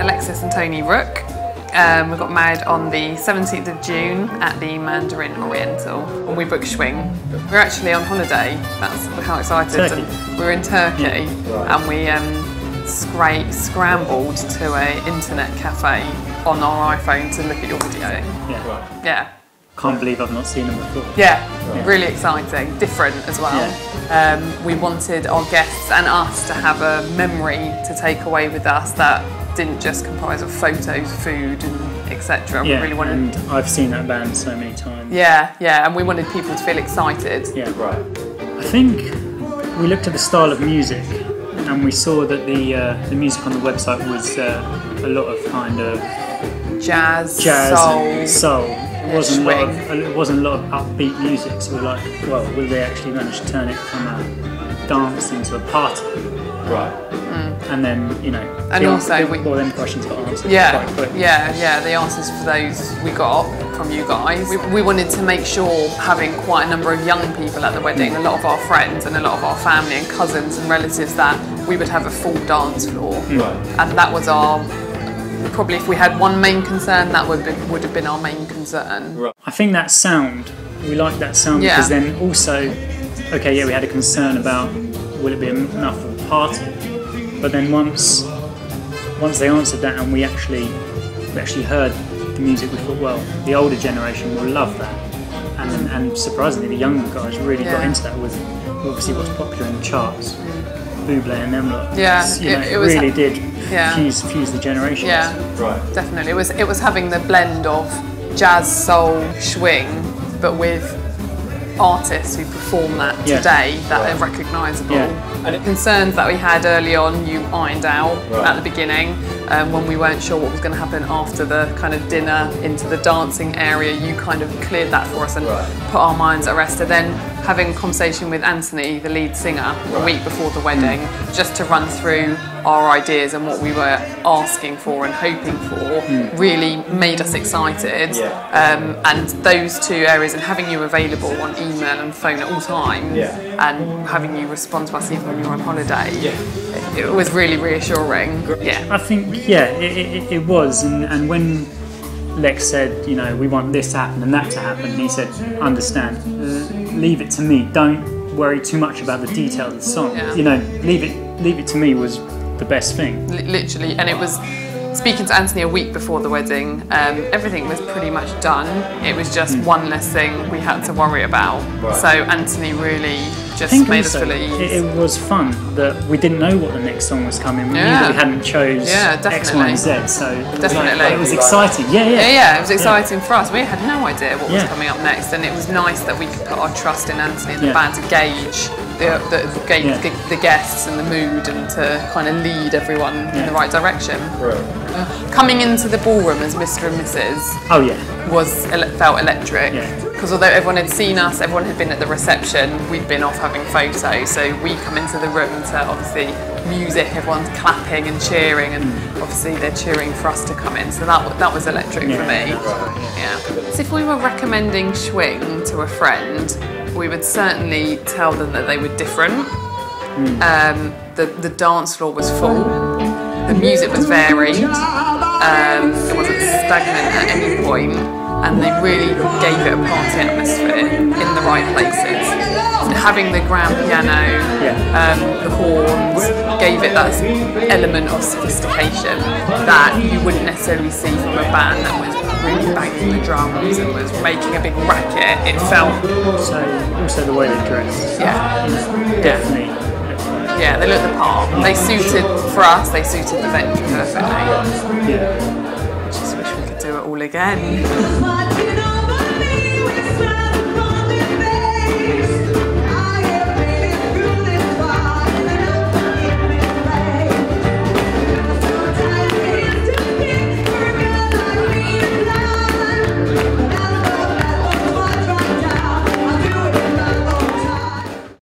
Alexis and Tony Rook. We got married on the 17th of June at the Mandarin Oriental, and we booked Schwing. We were actually on holiday, that's how excited. We were in Turkey, and we scrambled to an internet cafe on our iPhone to look at your video. Yeah. Can't believe I've not seen them before. Yeah, really exciting, different as well. Yeah. We wanted our guests and us to have a memory to take away with us that didn't just comprise of photos, food, and etc. Yeah, we really wanted. And I've seen that band so many times. Yeah, and we wanted people to feel excited. Yeah, right. I think we looked at the style of music, and we saw that the music on the website was a lot of kind of jazz, soul. It wasn't a lot of upbeat music, so we're like, well, will they actually manage to turn it from a dance into a party? Right. Mm. And then, you know, and all them questions got answered quite quickly. Yeah, the answers for those we got from you guys. We wanted to make sure, having quite a number of young people at the wedding, a lot of our friends and a lot of our family and cousins and relatives, that we would have a full dance floor. Right. And that was our... Probably if we had one main concern, that would have been our main concern. I think that sound, we like that sound because then also, we had a concern about will it be enough for the party, but then once they answered that and we actually heard the music, we thought, well, the older generation will love that, and surprisingly the younger guys really got into that with obviously what's popular in the charts. Buble and them lot. It really did fuse the generations. Yeah, right. Definitely. It was having the blend of jazz, soul, swing, but with artists who perform that today that are recognisable. Yeah. And the concerns that we had early on, you ironed out at the beginning. When we weren't sure what was going to happen after the kind of dinner into the dancing area, you kind of cleared that for us and put our minds at rest. And then having a conversation with Anthony, the lead singer, the week before the wedding, just to run through our ideas and what we were asking for and hoping for, really made us excited. Yeah. And those two areas, and having you available on email and phone at all times, and having you respond to us even when you were on holiday, it was really reassuring. Yeah. I think it was, and when Lex said, you know, we want this to happen and that to happen, and he said, understand, leave it to me, don't worry too much about the detail of the song, you know, leave it to me was the best thing. Literally, and it was, speaking to Anthony a week before the wedding, everything was pretty much done, it was just one less thing we had to worry about, so Anthony really just made us feel at ease. It was fun that we didn't know what the next song was coming, we knew that we hadn't chose X, Y and Z, so it was exciting, it was exciting for us, we had no idea what was coming up next, and it was nice that we could put our trust in Anthony and the band to gauge the guests and the mood, and to kind of lead everyone in the right direction. Coming into the ballroom as Mr. and Mrs. felt electric, because although everyone had seen us, everyone had been at the reception, we'd been off having photos, so we come into the room to obviously music, everyone's clapping and cheering, and obviously they're cheering for us to come in, so that was electric for me. So if we were recommending Schwing to a friend, we would certainly tell them that they were different. The dance floor was full, the music was varied, it wasn't stagnant at any point, and they really gave it a party atmosphere in the right places. And having the grand piano, the horns, gave it that element of sophistication that you wouldn't necessarily see from a band that was really banging the drums and was making a big racket. It felt... Also the way they dressed. Yeah. Definitely. Yeah, they looked the part. They suited, for us, they suited the venue perfectly. Just wish we could do it all again.